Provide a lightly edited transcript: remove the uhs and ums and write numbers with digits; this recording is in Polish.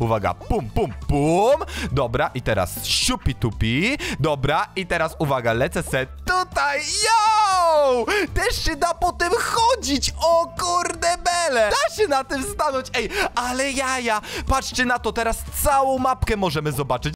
Uwaga, pum, pum, pum. Dobra, i teraz siupi tupi. Dobra, i teraz uwaga, lecę se tutaj. Yo! Też się da po tym chodzić. O kurde bele. Da się na tym stanąć. Ej, ale jaja. Patrzcie na to, teraz całą mapkę możemy zobaczyć.